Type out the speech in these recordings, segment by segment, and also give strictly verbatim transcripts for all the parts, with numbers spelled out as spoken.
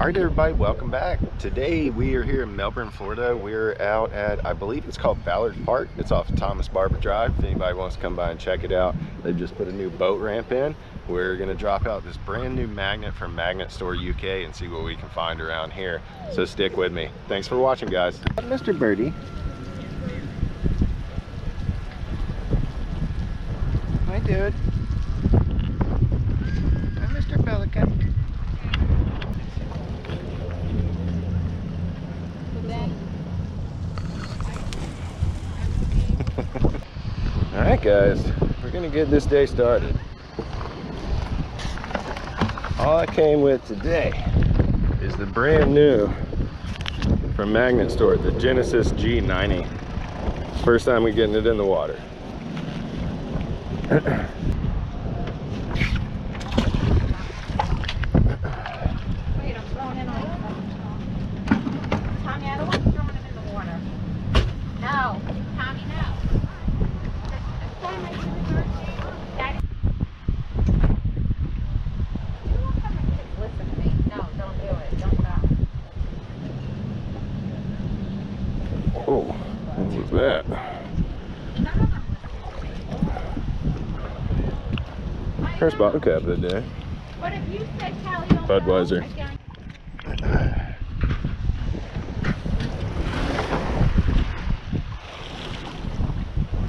All right, everybody, welcome back. Today we are here in Melbourne, Florida. We're out at, I believe it's called Ballard Park. It's off Thomas Barber Drive. If anybody wants to come by and check it out, they've just put a new boat ramp in. We're gonna drop out this brand new magnet from Magnet Store U K and see what we can find around here. So stick with me. Thanks for watching, guys. Mister Birdie. Hi, dude. Hi, Mister Pelican. All right, guys, we're gonna get this day started. All I came with today is the brand new from Magnet Store, the Genesis G ninety. First time we're getting it in the water. Wait, I'm throwing in all. Tommy, I don't want to throw it in the water. No, Tommy, no. Oh, what was that? First bottle cap of the day. What if you said Cali don't Budweiser.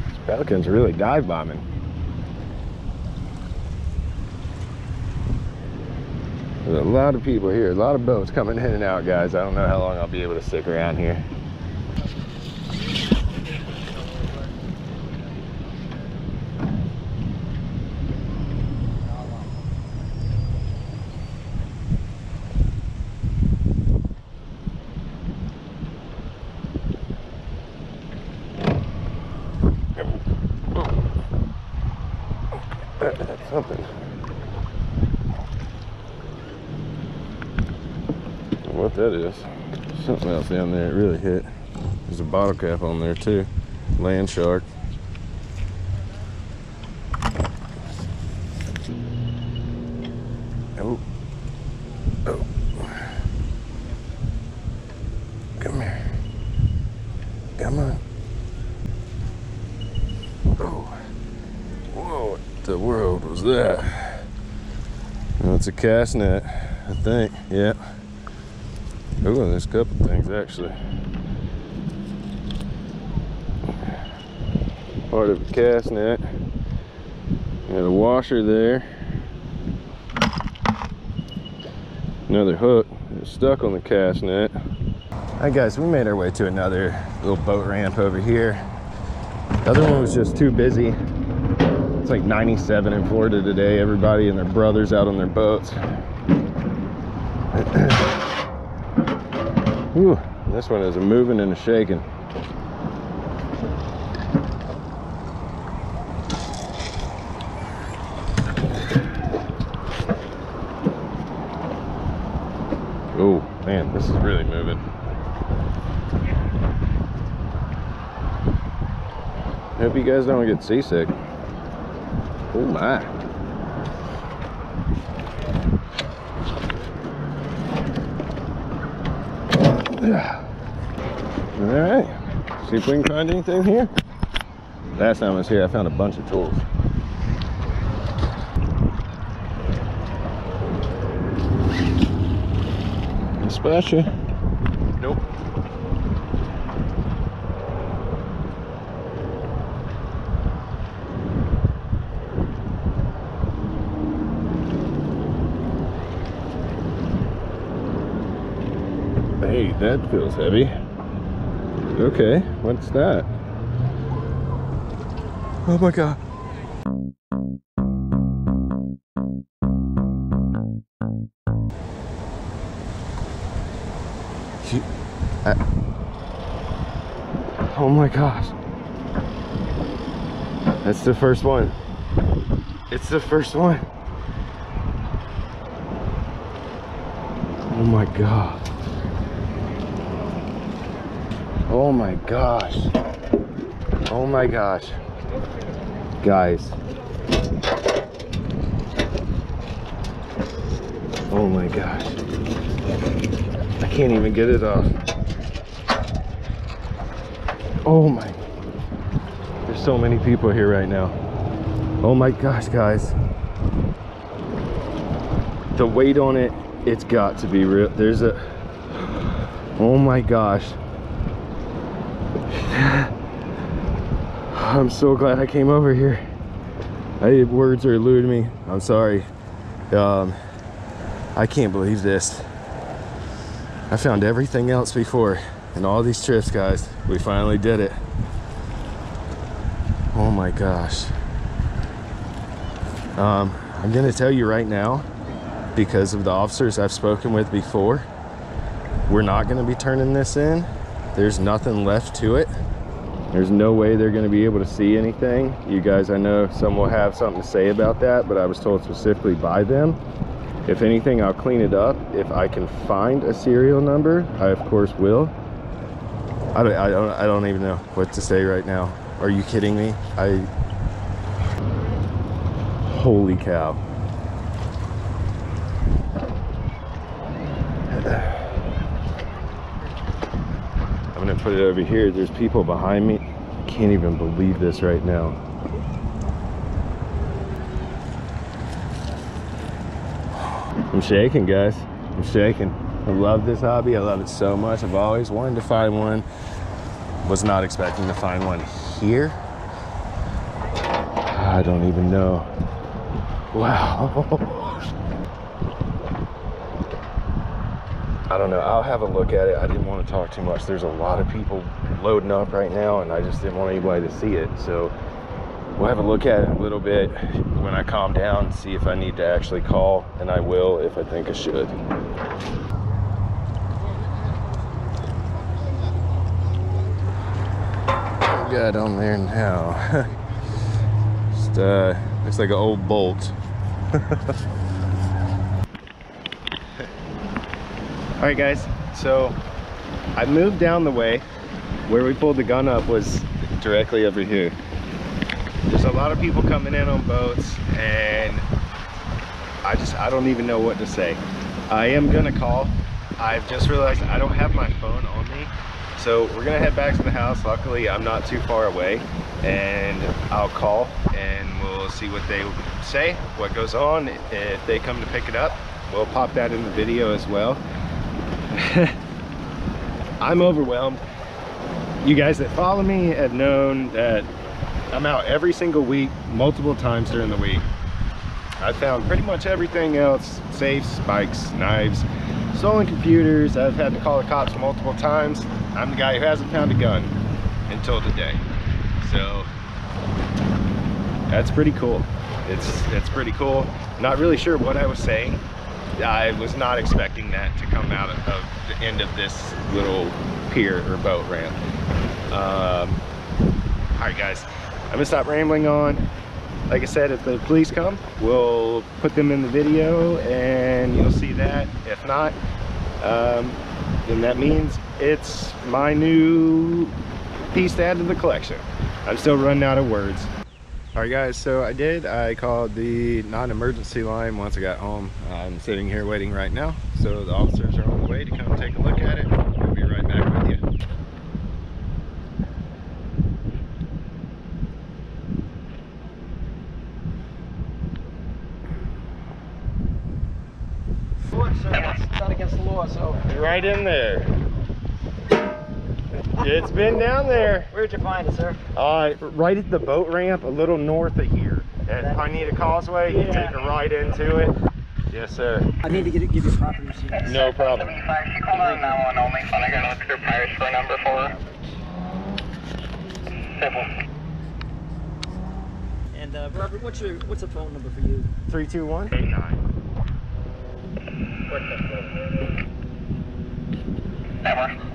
These pelicans are really dive bombing. There's a lot of people here, a lot of boats coming in and out, guys. I don't know how long I'll be able to stick around here. That's something. What that is. Something else down there it really hit. There's a bottle cap on there too. Land shark. Oh. Oh. Come here. Come on. Oh. Whoa, what the world was that? Well, it's a cast net, I think. Yep. Yeah. Oh, there's a couple things actually. Part of a cast net. Got a washer there. Another hook. It's stuck on the cast net. Alright, guys, we made our way to another little boat ramp over here. The other one was just too busy. It's like ninety-seven in Florida today. Everybody and their brothers out on their boats. Ooh, this one is a moving and a shaking. Oh man, this is really moving. Hope you guys don't get seasick. Oh my. Alright, see if we can find anything here. Last time I was here, I found a bunch of tools. A spatula? Nope. Hey, that feels heavy. Okay, what's that? Oh my god. She, I, oh my gosh. That's the first one. It's the first one. Oh my god. Oh my gosh. Oh my gosh. Guys. Oh my gosh. I can't even get it off. Oh my, there's so many people here right now. Oh my gosh, guys, the weight on it, it's got to be real. There's a, oh my gosh. I'm so glad I came over here. I, words are eluding me. I'm sorry. Um, I can't believe this. I found everything else before in all these trips, guys. We finally did it. Oh my gosh. Um, I'm gonna tell you right now, because of the officers I've spoken with before, we're not gonna be turning this in. There's nothing left to it. There's no way they're going to be able to see anything. You guys, I know some will have something to say about that, but I was told specifically by them, if anything, I'll clean it up. If I can find a serial number, I of course will. I don't, I don't, I don't even know what to say right now. Are you kidding me? I, holy cow. Put it over here. There's people behind me. I can't even believe this right now. I'm shaking, guys. I'm shaking. I love this hobby. I love it so much. I've always wanted to find one. Was not expecting to find one here. I don't even know. Wow. I don't know, I'll have a look at it. I didn't want to talk too much. There's a lot of people loading up right now and I just didn't want anybody to see it. So we'll have a look at it a little bit when I calm down and see if I need to actually call, and I will if I think I should. What we got on there now? Just uh, looks like an old bolt. All right, guys, so I moved down the way. Where we pulled the gun up was directly over here. There's a lot of people coming in on boats, and I just, I don't even know what to say. I am gonna call. I've just realized I don't have my phone on me. So we're gonna head back to the house. Luckily, I'm not too far away, and I'll call and we'll see what they say, what goes on. If they come to pick it up, we'll pop that in the video as well. I'm overwhelmed. You guys that follow me have known that I'm out every single week, multiple times during the week. I found pretty much everything else: safes, bikes, knives, stolen computers. I've had to call the cops multiple times. I'm the guy who hasn't found a gun until today. So that's pretty cool. It's it's pretty cool. Not really sure what I was saying. I was not expecting that to come out of, of the end of this little pier or boat ramp. Um, all right, guys, I'm gonna stop rambling on. Like I said, if the police come, we'll put them in the video and you'll see that. If not, um, then that means it's my new piece to add to the collection. I'm still running out of words. All right, guys, so I did. I called the non-emergency line once I got home. I'm sitting here waiting right now. So the officers are on the way to come take a look at it. We'll be right back with you. It's not against the law, so. Right in there. It's been down there. Where'd you find it, sir? Uh, right at the boat ramp, a little north of here. At Pineda Causeway, yeah. You take a right into it. Yes, sir. I need to get, give you proper receipts. No problem. She called on that one only, so I'm going to look at your pirate store number for her. Simple. And, uh, Robert, what's your, what's the phone number for you? three two one, eight nine. What's that phone? That one.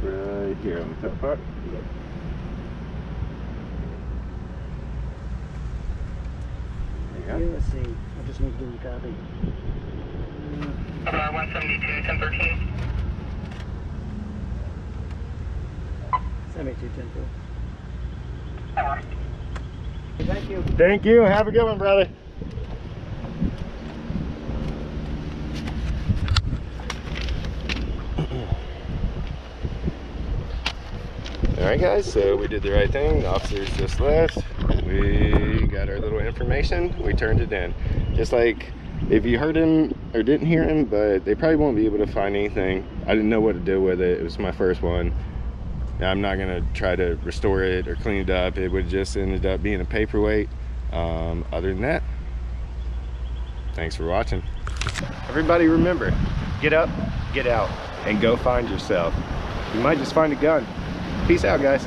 Right here on the top part. There you go. Let's see. I just need to do a copy. About one seventy-two, ten thirteen. M eight two ten four. Thank you. Thank you. Have a good one, brother. Alright guys, so we did the right thing. The officers just left. We got our little information. We turned it in. Just like if you heard him or didn't hear him, but they probably won't be able to find anything. I didn't know what to do with it. It was my first one. I'm not going to try to restore it or clean it up. It would just ended up being a paperweight. Um, other than that, thanks for watching. Everybody remember, get up, get out, and go find yourself. You might just find a gun. Peace out, guys.